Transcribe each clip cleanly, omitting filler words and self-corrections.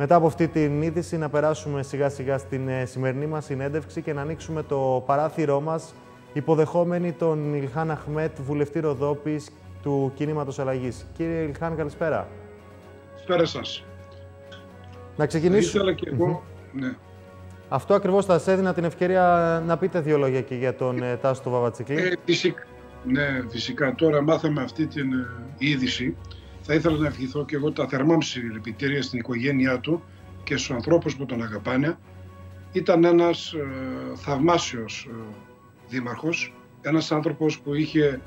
Μετά από αυτή την είδηση να περάσουμε σιγά σιγά στην σημερινή μας συνέντευξη και να ανοίξουμε το παράθυρό μας υποδεχόμενοι τον Ιλχάν Αχμέτ, βουλευτή Ροδόπης του Κινήματος Αλλαγής. Κύριε Ιλχάν, καλησπέρα. Καλησπέρα σας. Να ξεκινήσω. Ήθελα και εγώ, ναι. Αυτό ακριβώς θα σας έδινα την ευκαιρία να πείτε δύο λόγια και για τον Τάσο Βαβατσικλή. Ναι, φυσικά. Τώρα μάθαμε αυτή την είδηση. Θα ήθελα να ευχηθώ και εγώ τα θερμά μου συλληπιτήρια στην οικογένειά του και στους ανθρώπους που τον αγαπάνε. Ήταν ένας θαυμάσιος δήμαρχος, ένας άνθρωπος που είχε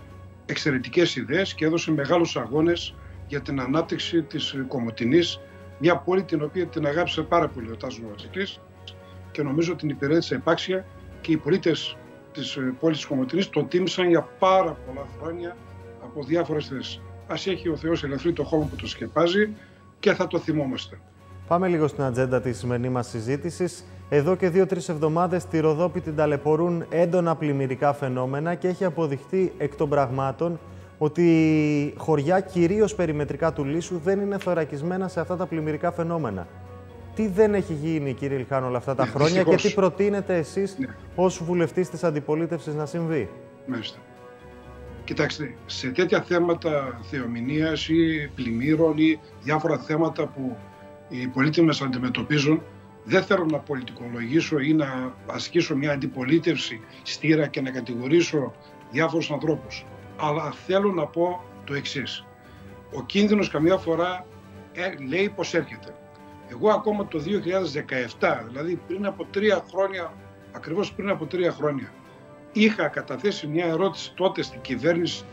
εξαιρετικές ιδέες και έδωσε μεγάλους αγώνες για την ανάπτυξη της Κομοτινής, μια πόλη την οποία την αγάπησε πάρα πολύ ο Τάσος Βαβατσικλής και νομίζω την υπηρέτησε επάξια και οι πολίτες της πόλης της Κομοτινής τον τίμησαν για πάρα πολλά χρόνια από διάφορες θέσεις. Ας έχει ο Θεός ελαφρύ το χώμα που το σκεπάζει και θα το θυμόμαστε. Πάμε λίγο στην ατζέντα της σημερινή μας συζήτησης. Εδώ και 2-3 εβδομάδες στη Ροδόπη την ταλαιπωρούν έντονα πλημμυρικά φαινόμενα και έχει αποδειχτεί εκ των πραγμάτων ότι χωριά, κυρίως περιμετρικά του Λίσου, δεν είναι θωρακισμένα σε αυτά τα πλημμυρικά φαινόμενα. Τι δεν έχει γίνει, κύριε Ιλχάν, όλα αυτά τα χρόνια δυστυχώς. Και τι προτείνετε εσείς ως βουλευτής της αντιπολίτευσης να συμβεί? Μάλιστα. Κοιτάξτε, σε τέτοια θέματα θεομηνίας ή πλημμύρων ή διάφορα θέματα που οι πολίτες μας αντιμετωπίζουν, δεν θέλω να πολιτικολογήσω ή να ασκήσω μια αντιπολίτευση στήρα και να κατηγορήσω διάφορους ανθρώπους. Αλλά θέλω να πω το εξής. Ο κίνδυνος καμιά φορά λέει πως έρχεται. Εγώ ακόμα το 2017, δηλαδή πριν από 3 χρόνια, ακριβώς πριν από 3 χρόνια, είχα καταθέσει μια ερώτηση τότε στην κυβέρνηση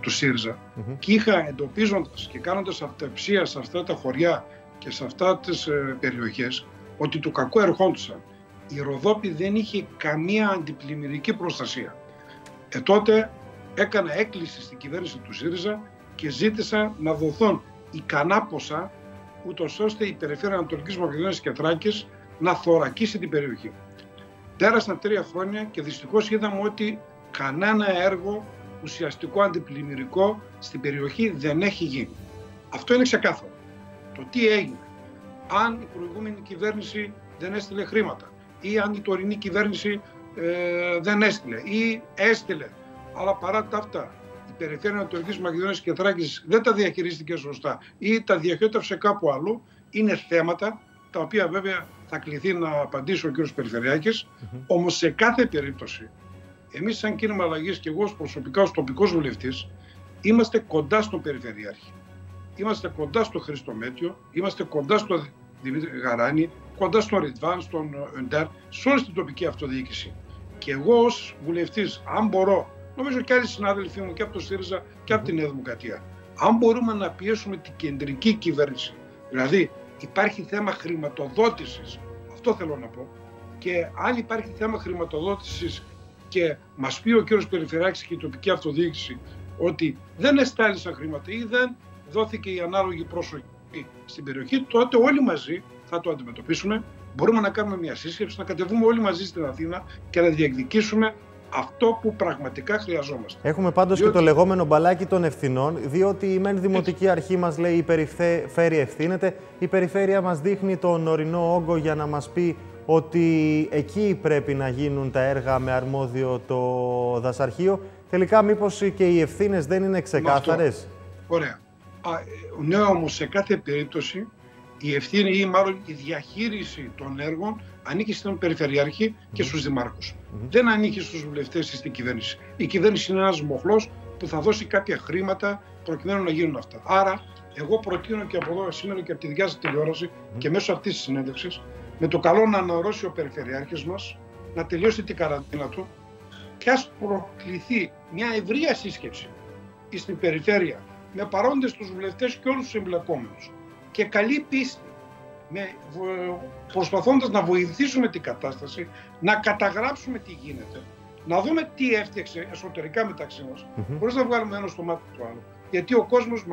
του ΣΥΡΙΖΑ και είχα εντοπίζοντας και κάνοντας αυταψία σε αυτά τα χωριά και σε αυτά τις περιοχές ότι το κακό ερχόντουσαν. Η Ροδόπη δεν είχε καμία αντιπλημμυρική προστασία. Τότε έκανα έκκληση στην κυβέρνηση του ΣΥΡΙΖΑ και ζήτησα να δοθούν ικανά ποσά ούτως ώστε η Περιφέρεια Ανατολικής Μακεδονίας και Θράκης να θωρακίσει την περιοχή. Πέρασαν 3 χρόνια και δυστυχώς είδαμε ότι κανένα έργο ουσιαστικό αντιπλημμυρικό στην περιοχή δεν έχει γίνει. Αυτό είναι ξεκάθαρο. Το τι έγινε, αν η προηγούμενη κυβέρνηση δεν έστειλε χρήματα ή αν η τωρινή κυβέρνηση δεν έστειλε ή έστειλε, αλλά παρά τα αυτά η Περιφέρεια Ανατολικής Μακεδονίας και Θράκης δεν τα διαχειρίστηκε σωστά ή τα διαχειρίστευσε κάπου αλλού, είναι θέματα τα οποία βέβαια θα κληθεί να απαντήσει ο κύριος Περιφερειάκης. Όμως σε κάθε περίπτωση, εμείς σαν Κίνημα Αλλαγής και εγώ προσωπικά ως τοπικός βουλευτής, είμαστε κοντά στον Περιφερειάρχη. Είμαστε κοντά στο Χρήστο Μέτιο, είμαστε κοντά στον Δημήτρη Γαράνη, κοντά στον Ριτβάν, στον Εντέρ, σε όλη την τοπική αυτοδιοίκηση. Και εγώ ως βουλευτής, αν μπορώ, νομίζω και άλλοι συνάδελφοί μου και από το ΣΥΡΙΖΑ και από την Νέα Δημοκρατία, αν μπορούμε να πιέσουμε την κεντρική κυβέρνηση, δηλαδή υπάρχει θέμα χρηματοδότησης, αυτό θέλω να πω, και αν υπάρχει θέμα χρηματοδότησης και μας πει ο κύριος Περιφερειάρχης και η τοπική αυτοδιοίκηση ότι δεν εστάλησαν χρήματα ή δεν δόθηκε η ανάλογη προσοχή στην περιοχή, τότε όλοι μαζί θα το αντιμετωπίσουμε. Μπορούμε να κάνουμε μια σύσκεψη, να κατεβούμε όλοι μαζί στην Αθήνα και να διεκδικήσουμε αυτό που πραγματικά χρειαζόμαστε. Έχουμε πάντως και το λεγόμενο μπαλάκι των ευθυνών, διότι η μεν δημοτική αρχή μας λέει η περιφέρεια ευθύνεται, η περιφέρεια μας δείχνει τον ορεινό όγκο για να μας πει ότι εκεί πρέπει να γίνουν τα έργα με αρμόδιο το δασαρχείο. Τελικά μήπως και οι ευθύνες δεν είναι ξεκάθαρες? Ωραία. Ναι, όμως σε κάθε περίπτωση η ευθύνη ή μάλλον η διαχείριση των έργων ανήκει στον Περιφερειάρχη και στους δημάρχους. Δεν ανήκει στους βουλευτές ή στην κυβέρνηση. Η κυβέρνηση είναι ένας μοχλός που θα δώσει κάποια χρήματα προκειμένου να γίνουν αυτά. Άρα, εγώ προτείνω και από εδώ σήμερα και από τη δικιά σας τηλεόραση και μέσω αυτής της συνέντευξης, με το καλό να αναρρώσει ο Περιφερειάρχης μας, να τελειώσει την καραντίνα του και ας προκληθεί μια ευρεία σύσκεψη στην περιφέρεια με παρόντες τους βουλευτές και όλους τους εμπλεκόμενους. Και καλή πίστη, προσπαθώντας να βοηθήσουμε την κατάσταση, να καταγράψουμε τι γίνεται, να δούμε τι έφτιαξε εσωτερικά μεταξύ μας, χωρίς να βγάλουμε ένα στο μάτι του άλλου. Γιατί ο κόσμος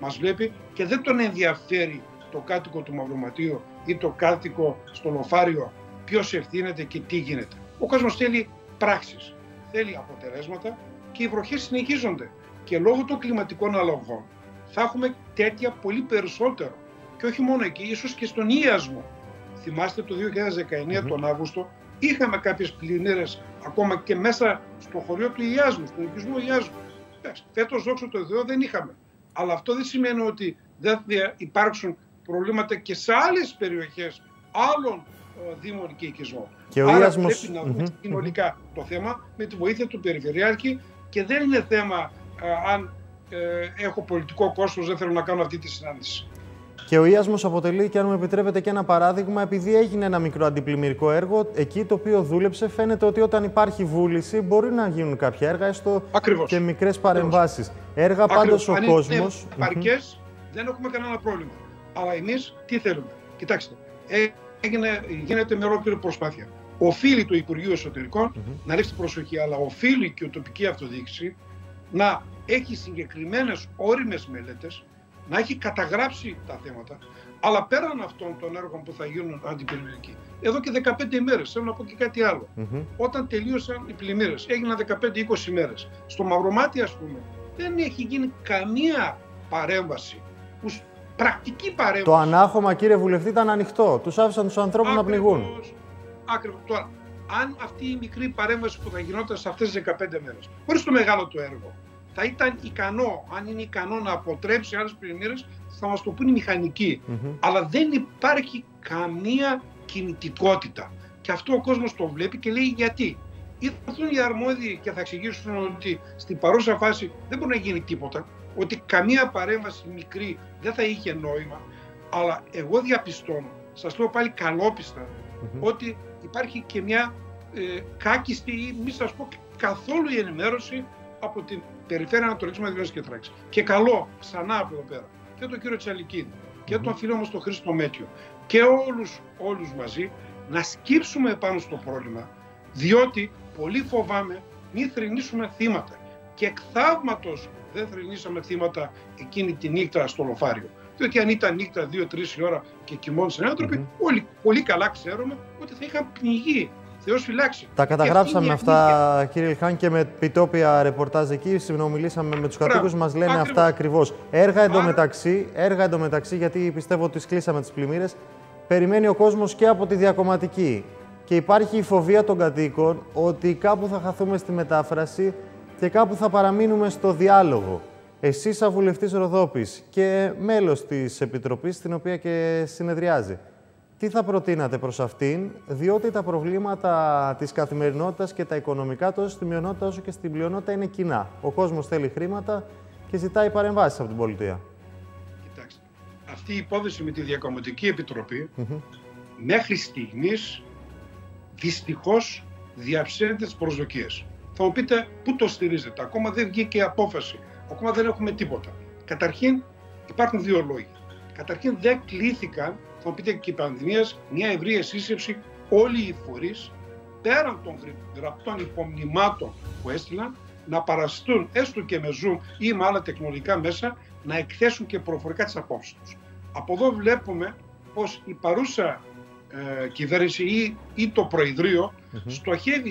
μας βλέπει και δεν τον ενδιαφέρει το κάτοικο του Μαυρομαντίου ή το κάτοικο στο Λοφάριο ποιος ευθύνεται και τι γίνεται. Ο κόσμος θέλει πράξεις, θέλει αποτελέσματα και οι βροχές συνεχίζονται. Και λόγω των κλιματικών αλλαγών θα έχουμε τέτοια πολύ περισσότερο. και όχι μόνο εκεί, ίσως και στον Ίασμο. Θυμάστε το 2019 τον Αύγουστο είχαμε κάποιες πλημμύρες ακόμα και μέσα στο χωριό του Ίασμου, στον οικισμό Ίασμου. Φέτος, δόξα τω Θεώ, δεν είχαμε. Αλλά αυτό δεν σημαίνει ότι δεν θα υπάρξουν προβλήματα και σε άλλες περιοχές άλλων δήμων και οικισμών. Άρα πρέπει να δούμε συνολικά το θέμα με τη βοήθεια του Περιφερειάρχη και δεν είναι θέμα αν έχω πολιτικό κόστος, δεν θέλω να κάνω αυτή τη συνάντηση. Και ο Ίασμος αποτελεί, και αν μου επιτρέπετε, και ένα παράδειγμα, επειδή έγινε ένα μικρό αντιπλημμυρικό έργο, εκεί το οποίο δούλεψε, φαίνεται ότι όταν υπάρχει βούληση μπορεί να γίνουν κάποια έργα, έστω και μικρές παρεμβάσεις. Έργα πάντως ο κόσμος. Αν είναι επαρκές, δεν έχουμε κανένα πρόβλημα. Αλλά εμείς τι θέλουμε. Κοιτάξτε, γίνεται με ολόκληρη προσπάθεια. Οφείλει το Υπουργείο Εσωτερικών να ρίξει προσοχή, αλλά οφείλει και η τοπική αυτοδιοίκηση να έχει συγκεκριμένες όριμες μελέτες, να έχει καταγράψει τα θέματα, αλλά πέραν αυτών των έργων που θα γίνουν αντιπλημμυρικοί. Εδώ και 15 ημέρες, θέλω να πω και κάτι άλλο. Όταν τελείωσαν οι πλημμύρες, έγιναν 15-20 ημέρες. Στο Μαυρομάτι, ας πούμε, δεν έχει γίνει καμία παρέμβαση. Πρακτική παρέμβαση. Το ανάχωμα, κύριε Βουλευτή, ήταν ανοιχτό. Τους άφησαν τους ανθρώπους να πνιγούν. Ακριβώς. Τώρα, αν αυτή η μικρή παρέμβαση που θα γινόταν σε αυτές τις 15 μέρες, χωρίς το μεγάλο το έργο, θα ήταν ικανό, αν είναι ικανό να αποτρέψει άλλες πλημμύρες, θα μας το πούν οι μηχανικοί. Αλλά δεν υπάρχει καμία κινητικότητα. Και αυτό ο κόσμος το βλέπει και λέει γιατί. Ή θα έρθουν οι αρμόδιοι και θα εξηγήσουν ότι στην παρούσα φάση δεν μπορεί να γίνει τίποτα, ότι καμία παρέμβαση μικρή δεν θα είχε νόημα. Αλλά εγώ διαπιστώνω, σας λέω πάλι καλόπιστα, ότι υπάρχει και μια κάκιστη ή μη σας πω καθόλου η ενημέρωση από την Περιφέρεια Ανατολικής Μακεδονίας και Θράκης. Και καλό ξανά από εδώ πέρα και τον κύριο Τσαλικίδη και τον φίλο μας τον Χρήστο Μέτιο και όλους μαζί να σκύψουμε πάνω στο πρόβλημα, διότι πολύ φοβάμαι μην θρηνήσουμε θύματα. Και εκ θαύματος δεν θρηνήσαμε θύματα εκείνη τη νύχτα στο Λοφάριο. Διότι αν ήταν νύχτα 2-3 η ώρα και κοιμόντουσαν άνθρωποι, όλοι πολύ καλά ξέρουμε ότι θα είχαν πνιγεί. Θεός φυλάξει. Τα καταγράψαμε αυτά, κύριε Ιλχάν, και με επιτόπια ρεπορτάζ εκεί. Συνομιλήσαμε με τους κατοίκους, μας λένε αυτά ακριβώς. Έργα εντωμεταξύ, γιατί πιστεύω ότι σκλείσαμε τις πλημμύρες, περιμένει ο κόσμος και από τη διακομματική. Και υπάρχει η φοβία των κατοίκων ότι κάπου θα χαθούμε στη μετάφραση και κάπου θα παραμείνουμε στο διάλογο. Εσείς, σαν βουλευτής Ροδόπης και μέλος της Επιτροπής, στην οποία και συνεδριάζει, τι θα προτείνατε προς αυτήν, διότι τα προβλήματα της καθημερινότητας και τα οικονομικά τόσο στη μειονότητα όσο και στην πλειονότητα είναι κοινά. Ο κόσμος θέλει χρήματα και ζητάει παρεμβάσεις από την πολιτεία. Κοιτάξτε, αυτή η υπόθεση με τη Διακομματική Επιτροπή μέχρι στιγμής δυστυχώς διαψεύδει τις προσδοκίες. Θα μου πείτε πού το στηρίζετε, ακόμα δεν βγήκε η απόφαση, ακόμα δεν έχουμε τίποτα. Καταρχήν υπάρχουν δύο λόγοι. Καταρχήν δεν κλήθηκαν, θα πείτε και η πανδημία, μια ευρεία σύσκεψη όλοι οι φορείς πέραν των γραπτών υπομνημάτων που έστειλαν να παραστούν έστω και με Zoom ή με άλλα τεχνολογικά μέσα να εκθέσουν και προφορικά τις απόψεις τους. Από εδώ βλέπουμε πως η παρούσα κυβέρνηση ή το Προεδρείο στοχεύει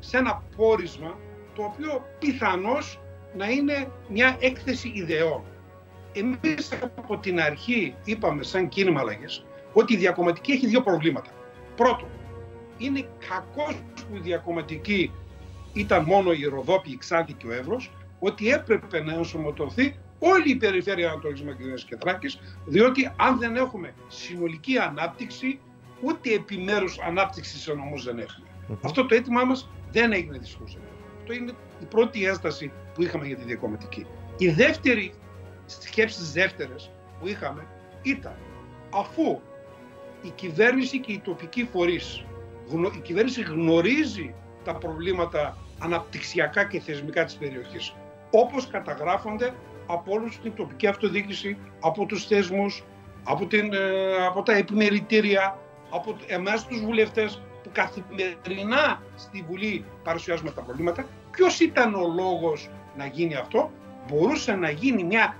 σε ένα πόρισμα το οποίο πιθανώς να είναι μια έκθεση ιδεών. Εμείς από την αρχή είπαμε σαν Κίνημα Αλλαγής ότι η Διακομματική έχει δύο προβλήματα. Πρώτον, είναι κακός που η Διακομματική ήταν μόνο η Ροδόπη, η Ξάνθη και ο Εύρος, ότι έπρεπε να ενσωματωθεί όλη η Περιφέρεια Ανατολικής Μακεδονίας και Θράκης, διότι αν δεν έχουμε συνολική ανάπτυξη, ούτε επιμέρους ανάπτυξη σε νομούς δεν έχουμε. Αυτό το αίτημά μας δεν έγινε δυστυχώς. Αυτό είναι η πρώτη ένσταση που είχαμε για τη Διακομματική. Η δεύτερη σκέψεις που είχαμε ήταν αφού η κυβέρνηση και οι τοπικοί φορείς, η κυβέρνηση γνωρίζει τα προβλήματα αναπτυξιακά και θεσμικά της περιοχής, όπως καταγράφονται από όλους την τοπική αυτοδιοίκηση, από τους θεσμούς, από τα επιμελητήρια, από εμάς τους βουλευτές που καθημερινά στη Βουλή παρουσιάζουμε τα προβλήματα. Ποιος ήταν ο λόγος να γίνει αυτό? Μπορούσε να γίνει μια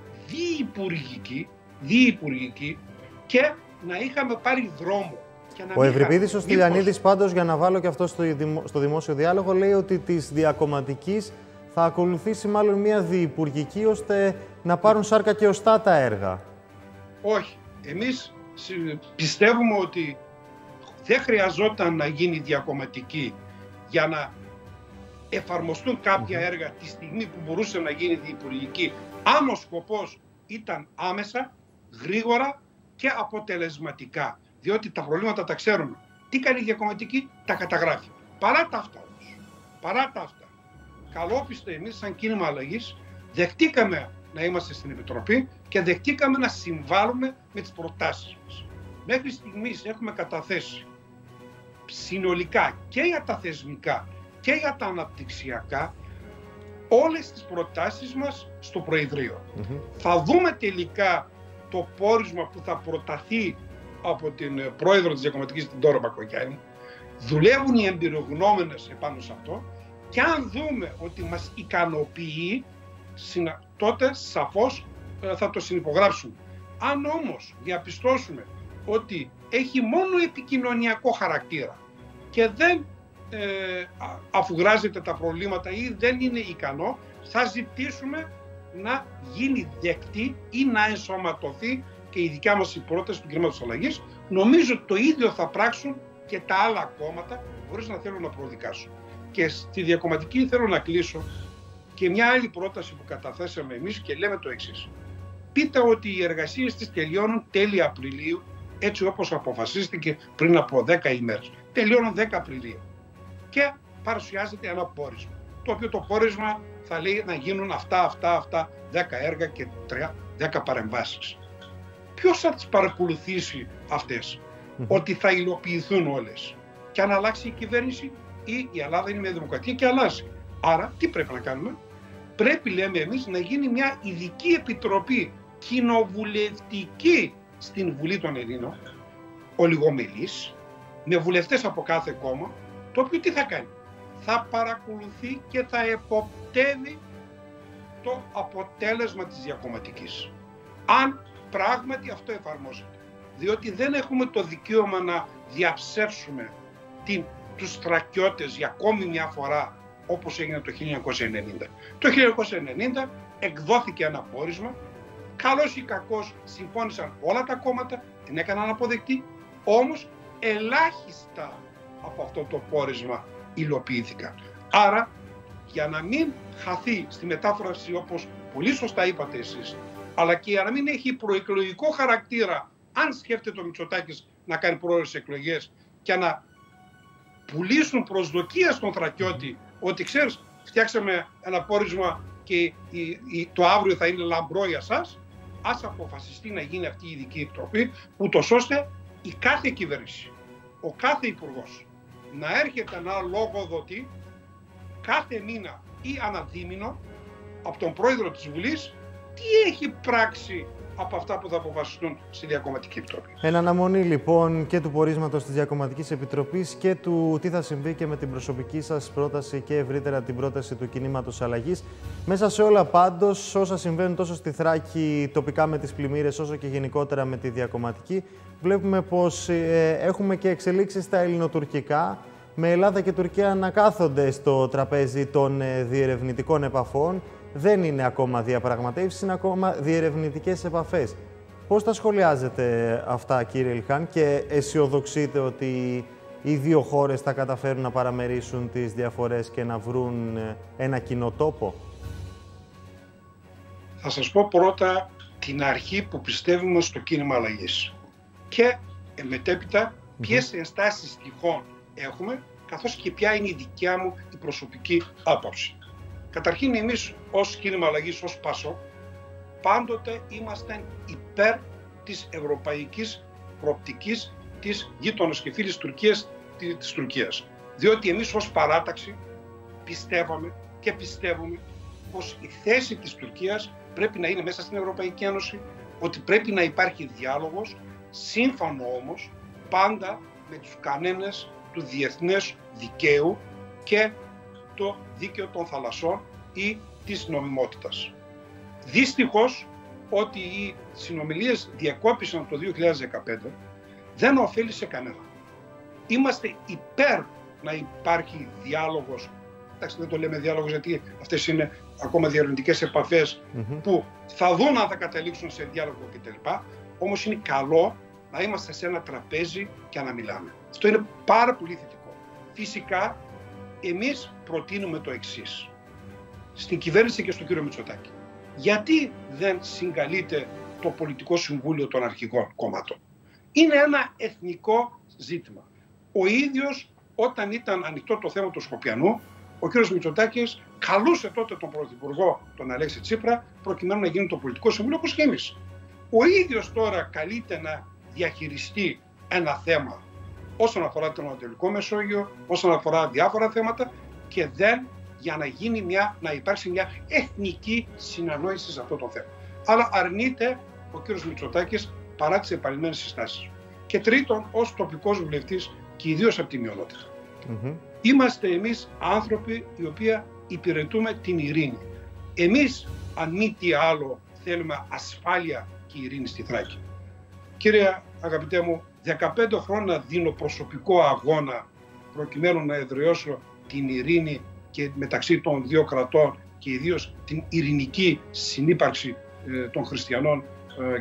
διυπουργική και να είχαμε πάρει δρόμο. Ο Ευρυπίδης ο Στυλιανίδης πάντως, για να βάλω και αυτό στο δημόσιο διάλογο, λέει ότι της διακομματικής θα ακολουθήσει μάλλον μια διυπουργική ώστε να πάρουν σάρκα και οστά τα έργα. Όχι. Εμείς πιστεύουμε ότι δεν χρειαζόταν να γίνει διακομματική για να εφαρμοστούν κάποια έργα τη στιγμή που μπορούσε να γίνει διυπουργική, αν ο σκοπός ήταν άμεσα, γρήγορα και αποτελεσματικά. Διότι τα προβλήματα τα ξέρουμε. Τι κάνει η διακομματική, τα καταγράφει. Παρά τα αυτά όμως, καλόπιστα εμείς σαν κίνημα αλλαγής δεχτήκαμε να είμαστε στην Επιτροπή και δεχτήκαμε να συμβάλλουμε με τις προτάσεις μας. Μέχρι στιγμής έχουμε καταθέσει συνολικά και για τα θεσμικά και για τα αναπτυξιακά όλες τις προτάσεις μας στο Προεδρείο. Θα δούμε τελικά το πόρισμα που θα προταθεί από την πρόεδρο της διακομματικής, την Τόρα Μπακοκιάνη. Δουλεύουν οι εμπειρογνώμενες επάνω σε αυτό και αν δούμε ότι μας ικανοποιεί, τότε σαφώς θα το συνυπογράψουμε. Αν όμως διαπιστώσουμε ότι έχει μόνο επικοινωνιακό χαρακτήρα και δεν αφουγράζεται τα προβλήματα ή δεν είναι ικανό, θα ζητήσουμε να γίνει δεκτή ή να ενσωματωθεί και η δικιά μας η πρόταση του κινήματος αλλαγής. Νομίζω το ίδιο θα πράξουν και τα άλλα κόμματα, χωρίς να θέλω να προδικάσω. Και στη διακομματική θέλω να κλείσω και μια άλλη πρόταση που καταθέσαμε εμείς και λέμε το εξής. Πείτε ότι οι εργασίες της τελειώνουν τέλη Απριλίου, έτσι όπως αποφασίστηκε πριν από 10 ημέρες. Τελειώνουν 10 Απριλίου και παρουσιάζεται ένα πόρισμα, το οποίο το πόρισμα θα λέει να γίνουν αυτά, 10 έργα και 10 παρεμβάσεις. Ποιος θα τις παρακολουθήσει αυτές, ότι θα υλοποιηθούν όλες, και αν αλλάξει η κυβέρνηση ή η Ελλάδα είναι μια δημοκρατία και αλλάζει. Άρα τι πρέπει να κάνουμε, πρέπει λέμε εμείς να γίνει μια ειδική επιτροπή κοινοβουλευτική στην Βουλή των Ελλήνων, ολιγομελής, με βουλευτές από κάθε κόμμα, το οποίο τι θα κάνει, θα παρακολουθεί και θα εποπτεύει το αποτέλεσμα της διακομματικής. Αν πράγματι αυτό εφαρμόζεται, διότι δεν έχουμε το δικαίωμα να διαψεύσουμε τους στρακιώτες για ακόμη μια φορά, όπως έγινε το 1990. Το 1990 εκδόθηκε ένα πόρισμα, καλώς ή κακώς συμφώνησαν όλα τα κόμματα, την έκαναν αποδεκτή, όμως ελάχιστα από αυτό το πόρισμα υλοποιήθηκαν. Άρα, για να μην χαθεί στη μετάφραση, όπως πολύ σωστά είπατε εσείς, αλλά και για να μην έχει προεκλογικό χαρακτήρα, αν σκέφτεται ο Μητσοτάκης να κάνει πρόορες εκλογές και να πουλήσουν προσδοκία στον Θρακιώτη ότι ξέρεις, φτιάξαμε ένα πόρισμα και το αύριο θα είναι λαμπρό για σας, ας αποφασιστεί να γίνει αυτή η ειδική επιτροπή, ούτως ώστε η κάθε κυβέρνηση, ο κάθε υπουργός να έρχεται να λογοδοτεί κάθε μήνα ή αναδίμηνο από τον πρόεδρο της Βουλής τι έχει πράξει από αυτά που θα αποφασιστούν στη Διακομματική Επιτροπή. Εν αναμονή λοιπόν και του πορίσματος της Διακομματικής Επιτροπής και του τι θα συμβεί και με την προσωπική σας πρόταση και ευρύτερα την πρόταση του κινήματος αλλαγής. Μέσα σε όλα πάντως, όσα συμβαίνουν τόσο στη Θράκη τοπικά με τις πλημμύρες, όσο και γενικότερα με τη Διακομματική, βλέπουμε πως έχουμε και εξελίξεις στα ελληνοτουρκικά, με Ελλάδα και Τουρκία να κάθονται στο τραπέζι των διερευνητικών επαφών. Δεν είναι ακόμα διαπραγματεύσεις, είναι ακόμα διερευνητικές επαφές. Πώς τα σχολιάζετε αυτά, κύριε Ιλχάν, και αισιοδοξείτε ότι οι δύο χώρες θα καταφέρουν να παραμερίσουν τις διαφορές και να βρουν ένα κοινό τόπο? Θα σας πω πρώτα την αρχή που πιστεύουμε στο κίνημα αλλαγής και μετέπειτα ποιες ενστάσεις τυχόν έχουμε, καθώς και ποια είναι η δικιά μου η προσωπική άποψη. Καταρχήν εμείς ως κίνημα αλλαγής, ως ΠΑΣΟΚ, πάντοτε ήμασταν υπέρ της ευρωπαϊκής προοπτικής της γείτονος και φίλης Τουρκίας, της Τουρκίας. Διότι εμείς ως παράταξη πιστεύαμε και πιστεύουμε πως η θέση της Τουρκίας πρέπει να είναι μέσα στην Ευρωπαϊκή Ένωση, ότι πρέπει να υπάρχει διάλογος, σύμφωνο όμως πάντα με τους κανόνες του διεθνές δικαίου και το δίκαιο των θαλασσών ή της νομιμότητας. Δυστυχώς ότι οι συνομιλίες διακόπησαν το 2015 δεν ωφέλησε κανένα. Είμαστε υπέρ να υπάρχει διάλογος. Εντάξει, δεν το λέμε διάλογος γιατί αυτές είναι ακόμα διαρευνητικές επαφές που θα δουν αν θα καταλήξουν σε διάλογο κτλ. Όμως είναι καλό να είμαστε σε ένα τραπέζι και να μιλάμε. Αυτό είναι πάρα πολύ θετικό. Φυσικά, εμείς προτείνουμε το εξής στην κυβέρνηση και στον κύριο Μητσοτάκη. Γιατί δεν συγκαλείται το πολιτικό συμβούλιο των αρχηγών κομμάτων? Είναι ένα εθνικό ζήτημα. Ο ίδιος, όταν ήταν ανοιχτό το θέμα του Σκοπιανού, ο κύριος Μητσοτάκης καλούσε τότε τον Πρωθυπουργό, τον Αλέξη Τσίπρα, προκειμένου να γίνει το πολιτικό συμβούλιο, όπως και εμείς. Ο ίδιος τώρα καλείται να διαχειριστεί ένα θέμα όσον αφορά τον Ανατολικό Μεσόγειο, όσον αφορά διάφορα θέματα, και δεν, για να γίνει να υπάρξει μια εθνική συνανόηση σε αυτό το θέμα. Αλλά αρνείται ο κύριος Μητσοτάκης παρά τις επανειλημμένες συστάσεις. Και τρίτον, ως τοπικός βουλευτής και ιδίως από τη μειονότητα. Είμαστε εμείς άνθρωποι οι οποίοι υπηρετούμε την ειρήνη. Εμείς, αν μη τι άλλο, θέλουμε ασφάλεια και ειρήνη στη Θράκη. Κύριε, αγαπητέ μου, 15 χρόνια δίνω προσωπικό αγώνα προκειμένου να εδραιώσω την ειρήνη και μεταξύ των δύο κρατών και ιδίως την ειρηνική συνύπαρξη των χριστιανών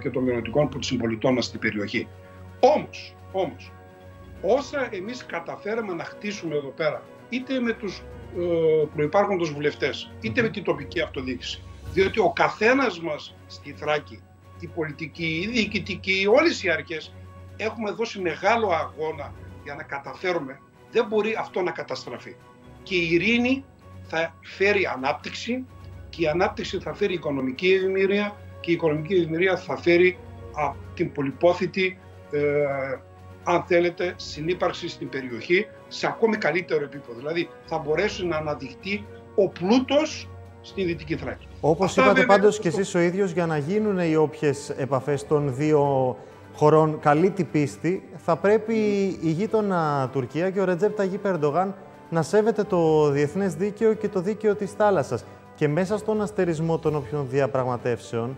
και των μειονοτικών συμπολιτών μας στην περιοχή. Όμως, όσα εμείς καταφέραμε να χτίσουμε εδώ πέρα, είτε με τους προϋπάρχοντες βουλευτές, είτε με την τοπική αυτοδιοίκηση, διότι ο καθένας μας στη Θράκη, η πολιτική, η διοικητική, όλες οι αρχές, έχουμε δώσει μεγάλο αγώνα για να καταφέρουμε, δεν μπορεί αυτό να καταστραφεί. Και η ειρήνη θα φέρει ανάπτυξη, και η ανάπτυξη θα φέρει οικονομική ευημερία, και η οικονομική ευημερία θα φέρει την πολυπόθητη, αν θέλετε, συνύπαρξη στην περιοχή σε ακόμη καλύτερο επίπεδο. Δηλαδή θα μπορέσει να αναδειχτεί ο πλούτος στην Δυτική Θράκη. Όπως είπατε πάντως και εσείς ο ίδιος, για να γίνουν οι όποιες επαφές των δύο χωρών καλή την πίστη, θα πρέπει η γείτονα Τουρκία και ο Ρετζέπ Ταγί Περντογάν να σέβεται το διεθνές δίκαιο και το δίκαιο της θάλασσας. Και μέσα στον αστερισμό των όποιων διαπραγματεύσεων,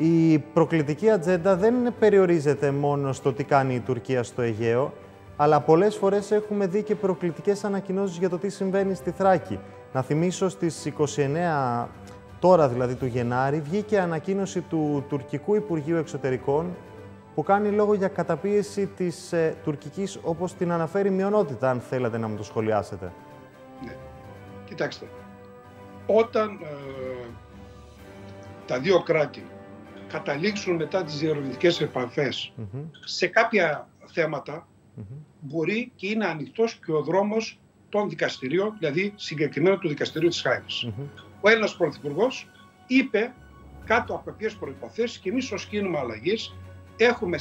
η προκλητική ατζέντα δεν περιορίζεται μόνο στο τι κάνει η Τουρκία στο Αιγαίο, αλλά πολλές φορές έχουμε δει και προκλητικές ανακοινώσεις για το τι συμβαίνει στη Θράκη. Να θυμίσω, στις 29, τώρα δηλαδή, του Γενάρη, βγήκε ανακοίνωση του τουρκικού Υπουργείου Εξωτερικών που κάνει λόγο για καταπίεση της τουρκικής, όπως την αναφέρει, μειονότητα, αν θέλατε να μου το σχολιάσετε. Ναι. Κοιτάξτε, όταν τα δύο κράτη καταλήξουν μετά τις διερευνητικές επαφές σε κάποια θέματα, μπορεί και είναι ανοιχτός και ο δρόμος των δικαστηρίων, δηλαδή συγκεκριμένα του δικαστηρίου της Χάιφας. Ο Έλληνας Πρωθυπουργός είπε κάτω από ποιες προϋποθέσεις, και εμείς ως Κίνημα Αλλαγής έχουμε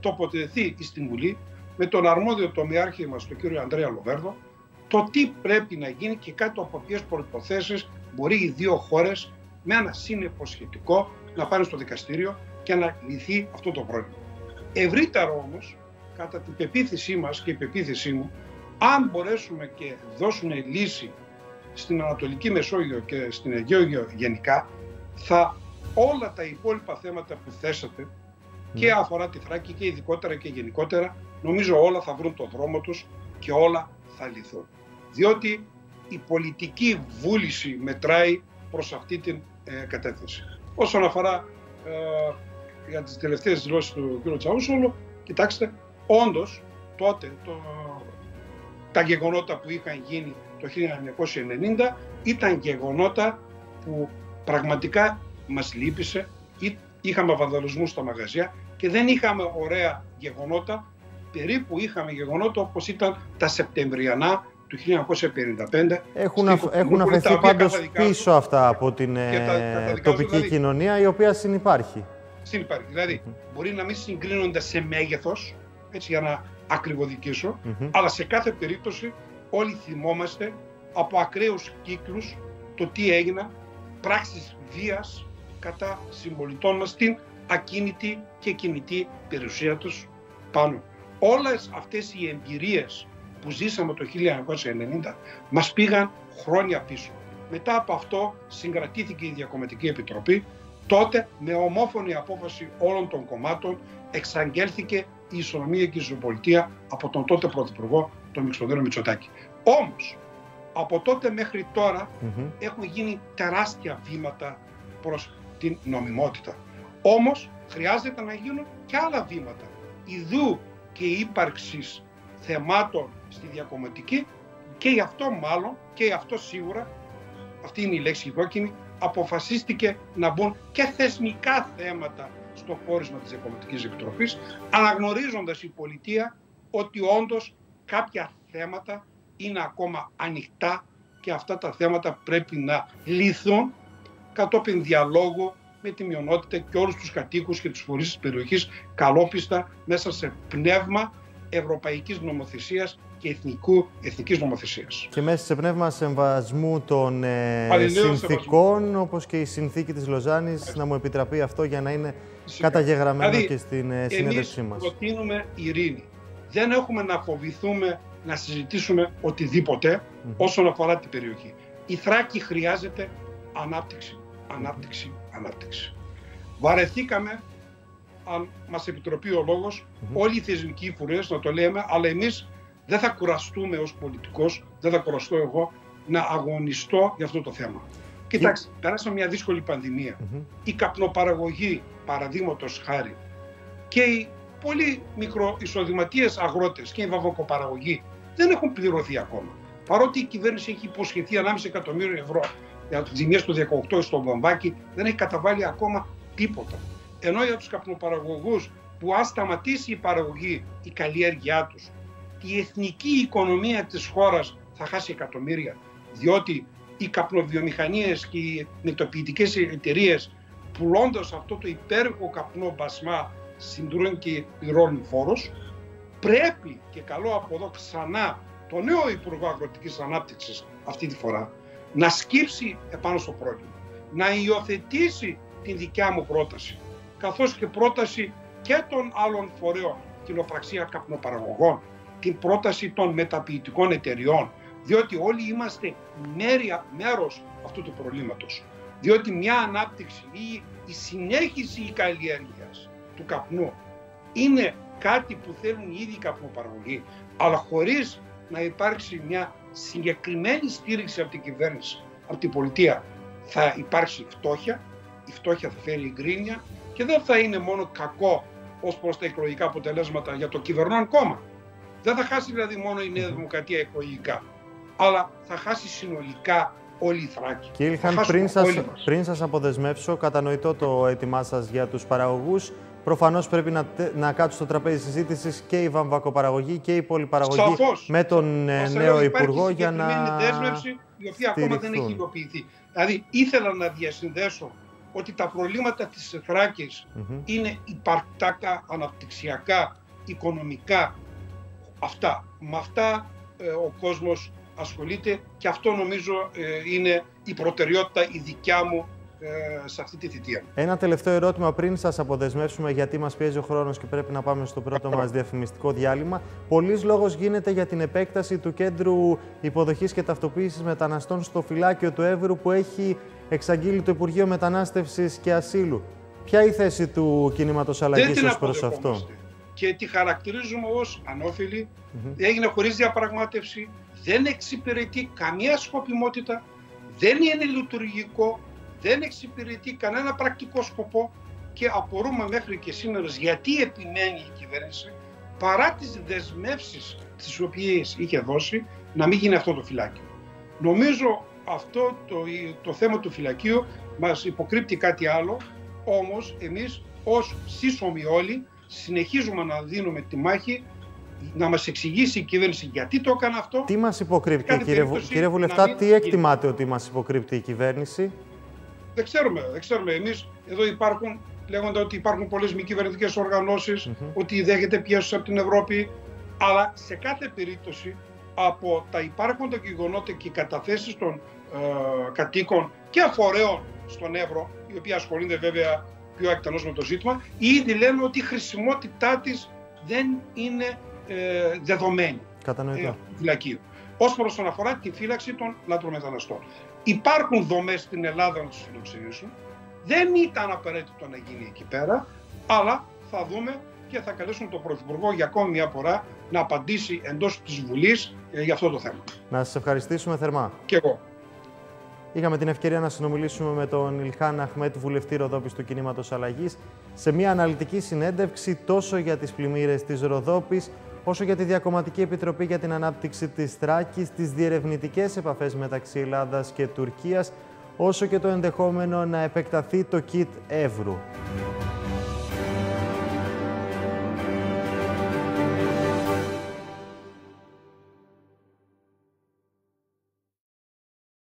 τοποθετηθεί στην Βουλή με τον αρμόδιο τομεάρχη μας, τον κύριο Ανδρέα Λοβέρδο, το τι πρέπει να γίνει και κάτω από ποιες προϋποθέσεις μπορεί οι δύο χώρες με ένα σύννεφο σχετικό να πάνε στο δικαστήριο και να λυθεί αυτό το πρόβλημα. Ευρύτερα όμως, κατά την πεποίθησή μας και η πεποίθησή μου, αν μπορέσουμε και δώσουν λύση στην Ανατολική Μεσόγειο και στην Αιγαίο γενικά, θα όλα τα υπόλοιπα θέματα που θέσατε, και αφορά τη Θράκη και ειδικότερα και γενικότερα, νομίζω όλα θα βρουν τον δρόμο τους και όλα θα λυθούν. Διότι η πολιτική βούληση μετράει προς αυτή την κατεύθυνση. Όσον αφορά για τις τελευταίες δηλώσεις του κ. Τσαβούσογλου, κοιτάξτε, όντως τότε τα γεγονότα που είχαν γίνει το 1990 ήταν γεγονότα που πραγματικά μας λύπησε. Είχαμε βανδαλισμούς στα μαγαζιά και δεν είχαμε ωραία γεγονότα. Περίπου είχαμε γεγονότα όπως ήταν τα Σεπτεμβριανά του 1955. Έχουν αφαιθεί πάντως πίσω αυτά από την τοπική κοινωνία, η οποία συνυπάρχει. Συνυπάρχει. Δηλαδή, μπορεί να μην συγκρίνονται σε μέγεθος, έτσι, για να ακριβοδικήσω, αλλά σε κάθε περίπτωση όλοι θυμόμαστε από ακραίους κύκλους το τι έγιναν, πράξεις βίας κατά συμπολιτών μας την ακίνητη και κινητή περιουσία τους πάνω. Όλες αυτές οι εμπειρίες που ζήσαμε το 1990 μας πήγαν χρόνια πίσω. Μετά από αυτό συγκρατήθηκε η Διακομματική Επιτροπή. Τότε με ομόφωνη απόφαση όλων των κομμάτων εξαγγέλθηκε η ισονομία και η ισοπολιτεία από τον τότε Πρωθυπουργό, τον Μιξοδέλο Μητσοτάκη. Όμως, από τότε μέχρι τώρα έχουν γίνει τεράστια βήματα προς την νομιμότητα. Όμως χρειάζεται να γίνουν και άλλα βήματα. Ιδού και ύπαρξης θεμάτων στη διακομματική, και γι' αυτό μάλλον, και γι' αυτό σίγουρα, αυτή είναι η λέξη κόκκινη, αποφασίστηκε να μπουν και θεσμικά θέματα στο χώρισμα της διακομματικής εκτροφής, αναγνωρίζοντας η πολιτεία ότι όντως κάποια θέματα είναι ακόμα ανοιχτά και αυτά τα θέματα πρέπει να λυθούν κατόπιν διαλόγου με τη μειονότητα και όλους τους κατοίκους και τους φορείς της περιοχής, καλόπιστα, μέσα σε πνεύμα ευρωπαϊκής νομοθεσίας και εθνικής νομοθεσίας. Και μέσα σε πνεύμα σεμβασμού των συνθήκων, σεβασμού, όπως και η συνθήκη της Λοζάνης, να μου επιτραπεί αυτό για να είναι καταγεγραμμένο δηλαδή, και στην συνέντευξή μας. Εμείς προτείνουμε ειρήνη. Δεν έχουμε να φοβηθούμε να συζητήσουμε οτιδήποτε όσον αφορά την περιοχή. Η Θράκη χρειάζεται ανάπτυξη, ανάπτυξη, ανάπτυξη. Βαρεθήκαμε, αν μας επιτροπεί ο λόγος, όλοι οι θεσμικοί φορείς να το λέμε, αλλά εμείς δεν θα κουραστούμε ως πολιτικός, δεν θα κουραστώ εγώ να αγωνιστώ για αυτό το θέμα. Κοιτάξτε, περάσαμε μια δύσκολη πανδημία. Η καπνοπαραγωγή, παραδείγματος χάρη, και οι πολύ μικροεισοδηματίες αγρότες και η βαβοκοπαραγωγή δεν έχουν πληρωθεί ακόμα. Παρότι η κυβέρνηση έχει υποσχεθεί 1,5 εκατομμύριο ευρώ για τις ζημιές του 18 στο Βαμβάκι, δεν έχει καταβάλει ακόμα τίποτα. Ενώ για τους καπνοπαραγωγούς, που αν σταματήσει η παραγωγή, η καλλιέργειά τους, η εθνική οικονομία της χώρας θα χάσει εκατομμύρια, διότι οι καπνοβιομηχανίες και οι μεταποιητικές εταιρείες, πουλώντας αυτό το υπέροχο καπνό μπασμά, συντηρούν και πληρώνουν φόρους. Πρέπει, και καλό από εδώ ξανά το νέο Υπουργό Αγροτικής Ανάπτυξης αυτή τη φορά, να σκύψει επάνω στο πρόβλημα, να υιοθετήσει την δικιά μου πρόταση, καθώς και πρόταση και των άλλων φορέων, κοινοπραξία καπνοπαραγωγών, την πρόταση των μεταποιητικών εταιριών, διότι όλοι είμαστε μέρος αυτού του προβλήματος. Διότι μια ανάπτυξη ή η συνέχιση καλλιέργειας του καπνού είναι κάτι που θέλουν οι ίδιοι καπνοπαραγωγοί, αλλά χωρίς να υπάρξει μια συγκεκριμένη στήριξη από την κυβέρνηση, από την πολιτεία, θα υπάρξει φτώχεια, η φτώχεια θα φέρει εγκρίνεια και δεν θα είναι μόνο κακό ως προς τα εκλογικά αποτελέσματα για το κυβερνών κόμμα. Δεν θα χάσει δηλαδή μόνο η Νέα Δημοκρατία εκλογικά, αλλά θα χάσει συνολικά όλη η Θράκη. Κύριε Ιλχάν, πριν σας αποδεσμεύσω, κατανοητό το έτοιμά σας για τους παραγωγούς. Προφανώς πρέπει να κάτσουν στο τραπέζι συζήτησης και η βαμβακοπαραγωγή και η πολυπαραγωγή με τον νέο Υπουργό για να στηριχθούν. Υπάρχει δέσμευση η οποία ακόμα δεν έχει υλοποιηθεί. Δηλαδή ήθελα να διασυνδέσω ότι τα προβλήματα της Θράκης είναι υπαρκτάκα, αναπτυξιακά, οικονομικά. Αυτά. Με αυτά ο κόσμος ασχολείται και αυτό νομίζω είναι η προτεραιότητα η δικιά μου σε αυτή τη θητεία. Ένα τελευταίο ερώτημα πριν σας αποδεσμεύσουμε, γιατί μας πιέζει ο χρόνος και πρέπει να πάμε στο πρώτο μας διαφημιστικό διάλειμμα. Πολλής λόγος γίνεται για την επέκταση του Κέντρου Υποδοχής και Ταυτοποίησης Μεταναστών στο φυλάκιο του Εύρου που έχει εξαγγείλει το Υπουργείο Μετανάστευσης και Ασύλου. Ποια η θέση του κινήματος αλλαγής ως προς αυτό? Και τη χαρακτηρίζουμε ως ανώφελη, έγινε χωρίς διαπραγμάτευση, δεν εξυπηρετεί καμία σκοπιμότητα, δεν είναι λειτουργικό, δεν εξυπηρετεί κανένα πρακτικό σκοπό και απορούμε μέχρι και σήμερα γιατί επιμένει η κυβέρνηση, παρά τις δεσμεύσεις τις οποίες είχε δώσει, να μην γίνει αυτό το φυλάκιο. Νομίζω αυτό το θέμα του φυλακίου μας υποκρύπτει κάτι άλλο, όμως εμείς ως σύσσωμοι όλοι συνεχίζουμε να δίνουμε τη μάχη, να μας εξηγήσει η κυβέρνηση γιατί το έκανε αυτό. Τι μας υποκρύπτει, κύριε Βουλευτά, τι εκτιμάτε ότι μας υποκρύπτει η κυβέρνηση? Δεν ξέρουμε, δεν ξέρουμε. Εμείς εδώ υπάρχουν, λέγονται ότι υπάρχουν πολλές μη κυβερνητικές οργανώσεις, ότι δέχεται πιέσεις από την Ευρώπη, αλλά σε κάθε περίπτωση από τα υπάρχοντα γεγονότα και οι καταθέσεις των κατοίκων και φορέων στον Εύρο, οι οποίοι ασχολούνται βέβαια πιο εκτενώς με το ζήτημα, ήδη λένε ότι η χρησιμότητά της δεν είναι δεδομένη. Κατανοητό. Ως προς αφορά τη φύλαξη των λατρομεταναστών. Υπάρχουν δομές στην Ελλάδα να τους φιλοξενήσουν. Δεν ήταν απαραίτητο να γίνει εκεί πέρα, αλλά θα δούμε και θα καλέσουμε τον Πρωθυπουργό για ακόμη μια φορά να απαντήσει εντός της Βουλής για αυτό το θέμα. Να σας ευχαριστήσουμε θερμά. Και εγώ. Είχαμε την ευκαιρία να συνομιλήσουμε με τον Ιλχάν Αχμέτ, βουλευτή Ροδόπης του Κινήματος Αλλαγής, σε μια αναλυτική συνέντευξη τόσο για τις πλημμύρες της Ροδόπης, όσο για τη Διακομματική Επιτροπή για την Ανάπτυξη της Θράκης, τις διερευνητικές επαφές μεταξύ Ελλάδας και Τουρκίας, όσο και το ενδεχόμενο να επεκταθεί το ΚΙΤ Εύρου.